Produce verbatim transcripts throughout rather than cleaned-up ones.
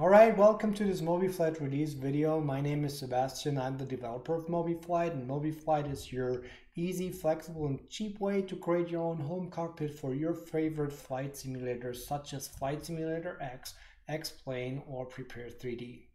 Alright, welcome to this MobiFlight release video. My name is Sebastian, I'm the developer of MobiFlight, and MobiFlight is your easy, flexible and cheap way to create your own home cockpit for your favorite flight simulators such as Flight Simulator X, X-Plane or Prepar three D.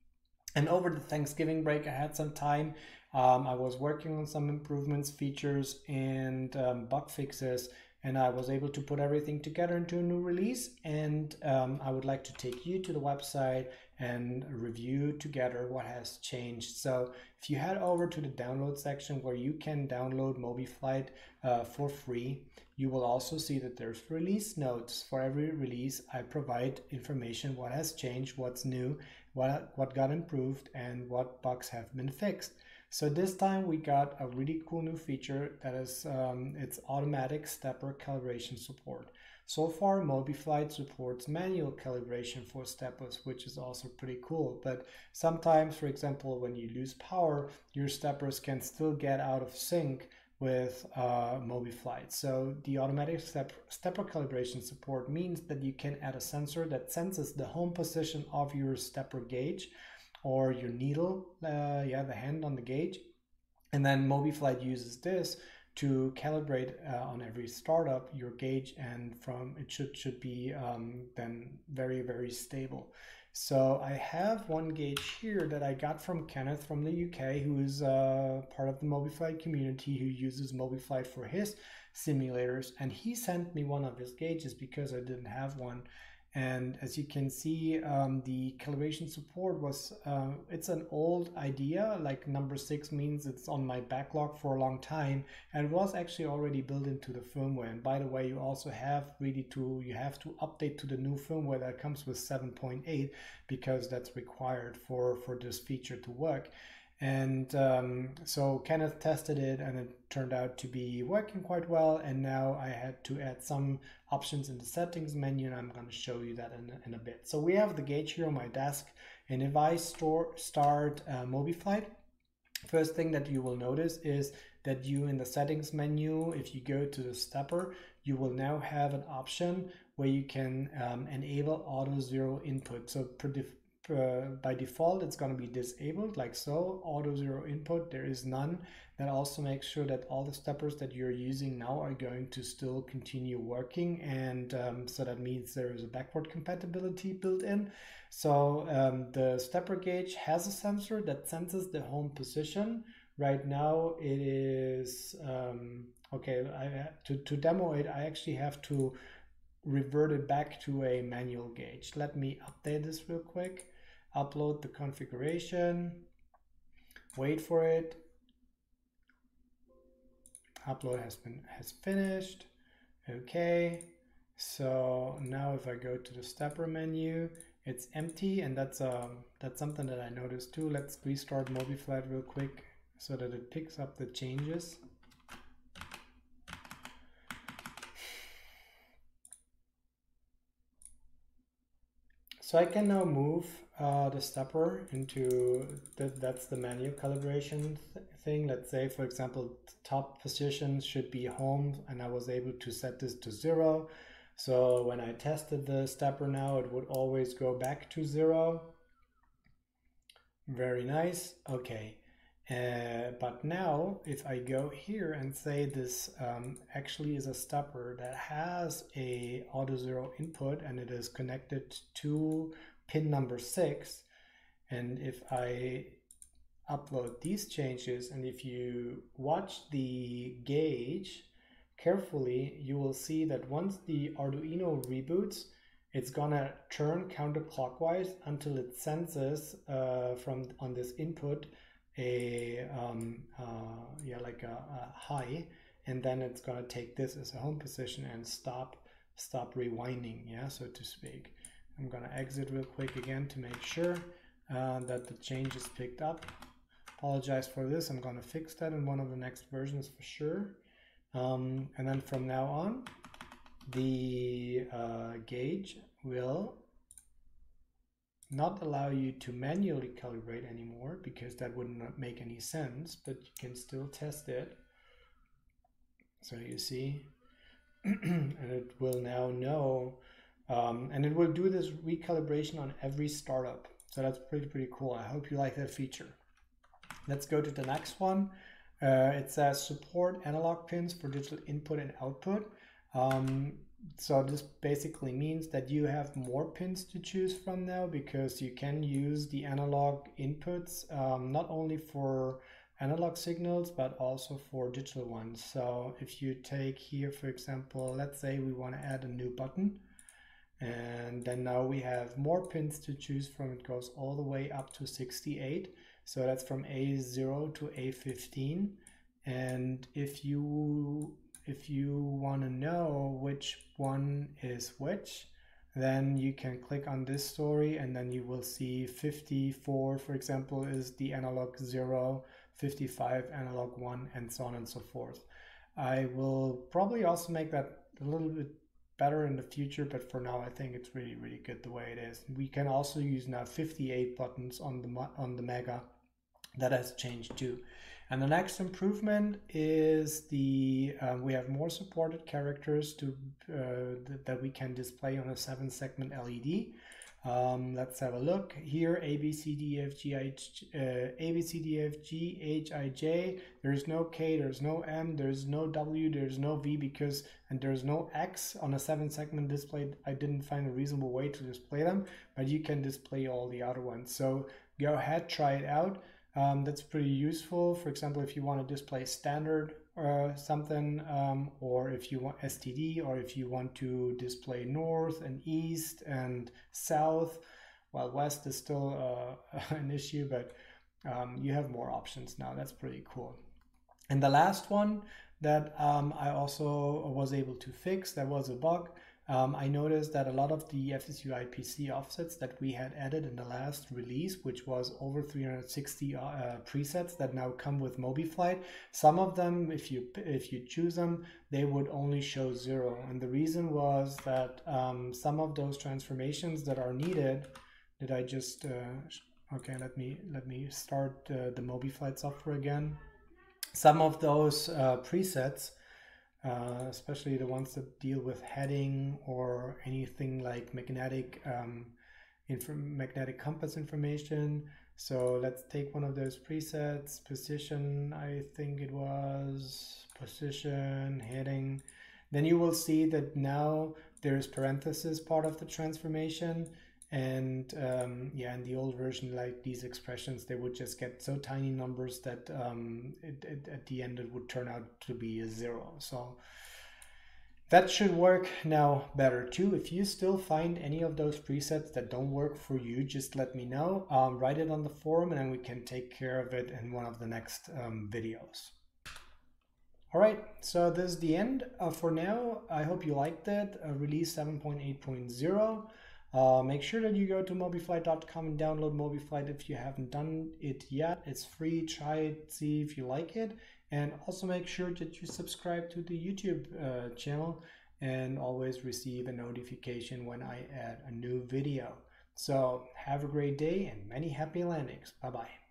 And over the Thanksgiving break I had some time. Um, I was working on some improvements, features and um, bug fixes, and I was able to put everything together into a new release, and um, I would like to take you to the website and review together what has changed. So if you head over to the download section where you can download MobiFlight uh, for free, you will also see that there's release notes. For every release I provide information, what has changed, what's new, what, what got improved and what bugs have been fixed. So this time we got a really cool new feature that is um, it's automatic stepper calibration support. So far MobiFlight supports manual calibration for steppers, which is also pretty cool, but sometimes, for example, when you lose power, your steppers can still get out of sync with uh, MobiFlight. So the automatic step stepper calibration support means that you can add a sensor that senses the home position of your stepper gauge or your needle, uh, yeah, the hand on the gauge, and then MobiFlight uses this to calibrate uh, on every startup your gauge, and from it should should be um, then very very stable. So I have one gauge here that I got from Kenneth from the U K, who is uh, part of the MobiFlight community, who uses MobiFlight for his simulators, and he sent me one of his gauges because I didn't have one. And as you can see, um, the calibration support was, uh, it's an old idea, like number six means it's on my backlog for a long time, and it was actually already built into the firmware. And by the way, you also have really to, you have to update to the new firmware that comes with seven point eight, because that's required for, for this feature to work. And um, so Kenneth tested it and it turned out to be working quite well, and now I had to add some options in the settings menu, and I'm going to show you that in, in a bit. So we have the gauge here on my desk, and if I store, start uh, MobiFlight, first thing that you will notice is that you in the settings menu, if you go to the stepper, you will now have an option where you can um, enable auto zero input. So per Uh, by default it's going to be disabled, like so. Auto zero input, there is none. That also makes sure that all the steppers that you're using now are going to still continue working, and um, so that means there is a backward compatibility built in. So um, the stepper gauge has a sensor that senses the home position. Right now it is um, okay, I, to, to demo it I actually have to revert it back to a manual gauge. Let me update this real quick. Upload the configuration, wait for it. Upload has been has finished. Okay, so now if I go to the stepper menu, it's empty, and that's um that's something that I noticed too. Let's restart MobiFlight real quick so that it picks up the changes. So I can now move uh, the stepper into, the, that's the manual calibration th thing. Let's say, for example, top position should be home, and I was able to set this to zero. So when I tested the stepper now, it would always go back to zero. Very nice, okay. Uh, but now, if I go here and say this um, actually is a stepper that has a auto zero input, and it is connected to pin number six, and if I upload these changes, and if you watch the gauge carefully, you will see that once the Arduino reboots, it's gonna turn counterclockwise until it senses uh, from on this input a um, uh, yeah, like a, a high, and then it's gonna take this as a home position and stop stop rewinding, yeah, so to speak. I'm gonna exit real quick again to make sure uh, that the change is picked up. Apologize for this, I'm gonna fix that in one of the next versions for sure. Um, and then from now on the uh, gauge will not allow you to manually calibrate anymore, because that would not make any sense, but you can still test it. So you see, and it will now know Um, and it will do this recalibration on every startup. So that's pretty, pretty cool. I hope you like that feature. Let's go to the next one. Uh, it says support analog pins for digital input and output. Um, so this basically means that you have more pins to choose from now, because you can use the analog inputs um, not only for analog signals but also for digital ones. So if you take here, for example, let's say we want to add a new button, and then now we have more pins to choose from. It goes all the way up to sixty-eight, so that's from A zero to A fifteen. And if you if you want to know which one is which, then you can click on this story, and then you will see fifty-four, for example, is the analog zero, fifty-five analog one, and so on and so forth. I will probably also make that a little bit better in the future, but for now I think it's really, really good the way it is. We can also use now fifty-eight buttons on the on the Mega. That has changed too. And the next improvement is the uh, we have more supported characters to uh, th that we can display on a seven segment L E D. Um, let's have a look here. A B C D F G H uh, A B C D F G H I J. There is no K. There is no M. There is no W. There is no V, because and there is no X on a seven-segment display. I didn't find a reasonable way to display them, but you can display all the other ones. So go ahead, try it out. Um, that's pretty useful. For example, if you want to display standard or uh, something, um, or if you want S T D, or if you want to display north and east and south. Well, west is still uh, an issue, but um, you have more options now. That's pretty cool. And the last one that um, I also was able to fix, that was a bug. Um, I noticed that a lot of the F S U I P C offsets that we had added in the last release, which was over three hundred sixty uh, presets that now come with MobiFlight, some of them, if you if you choose them, they would only show zero. And the reason was that um, some of those transformations that are needed, did I just, uh, okay, let me, let me start uh, the MobiFlight software again. Some of those uh, presets, Uh, especially the ones that deal with heading or anything like magnetic um, magnetic compass information. So let's take one of those presets, position, I think it was position, heading. Then you will see that now there's parentheses part of the transformation. And um, yeah, in the old version, like these expressions, they would just get so tiny numbers that um, it, it, at the end it would turn out to be a zero. So that should work now better too. If you still find any of those presets that don't work for you, just let me know. Um, write it on the forum, and then we can take care of it in one of the next um, videos. All right, so this is the end uh, for now. I hope you liked it. Uh, release seven point eight point zero. Uh, make sure that you go to MobiFlight dot com and download MobiFlight if you haven't done it yet. It's free. Try it, see if you like it. And also make sure that you subscribe to the YouTube uh, channel and always receive a notification when I add a new video. So have a great day and many happy landings. Bye-bye.